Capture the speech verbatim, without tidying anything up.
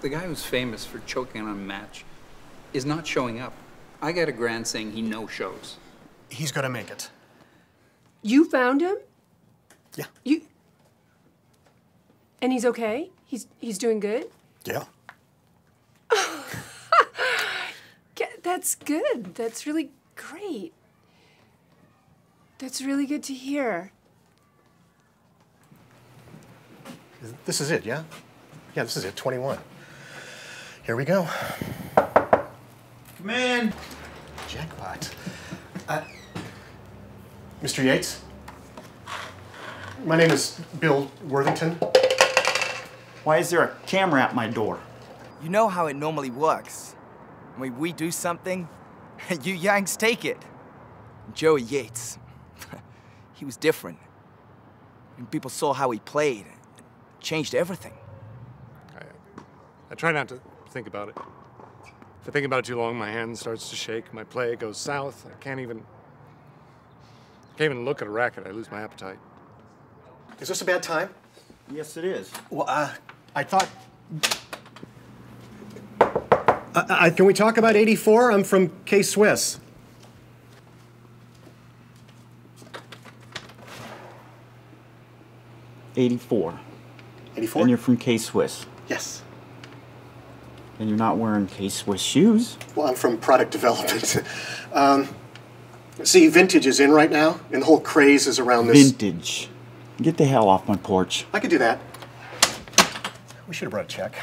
The guy who's famous for choking on a match is not showing up. I got a grand saying he no-shows. He's gonna make it. You found him? Yeah. You... And he's okay? He's he's doing good? Yeah. That's good. That's really great. That's really good to hear. This is it, yeah? Yeah, this is it, twenty-one. Here we go. Come in. Jackpot. Uh, Mister Yates? My name is Bill Worthington. Why is there a camera at my door? You know how it normally works. When we do something, you Yanks take it. Joey Yates, he was different. And people saw how he played. It changed everything. I, I try not to think about it. If I think about it too long, my hand starts to shake. My play goes south. I can't even, I can't even look at a racket. I lose my appetite. Is this a bad time? Yes, it is. Well, uh, I thought... Uh, uh, can we talk about eighty-four? I'm from K-Swiss. eighty-four. eighty-four? And you're from K-Swiss? Yes. And you're not wearing K-Swiss shoes? Well, I'm from product development. um, see, vintage is in right now, and the whole craze is around this. Vintage. Get the hell off my porch. I could do that. We should have brought a check.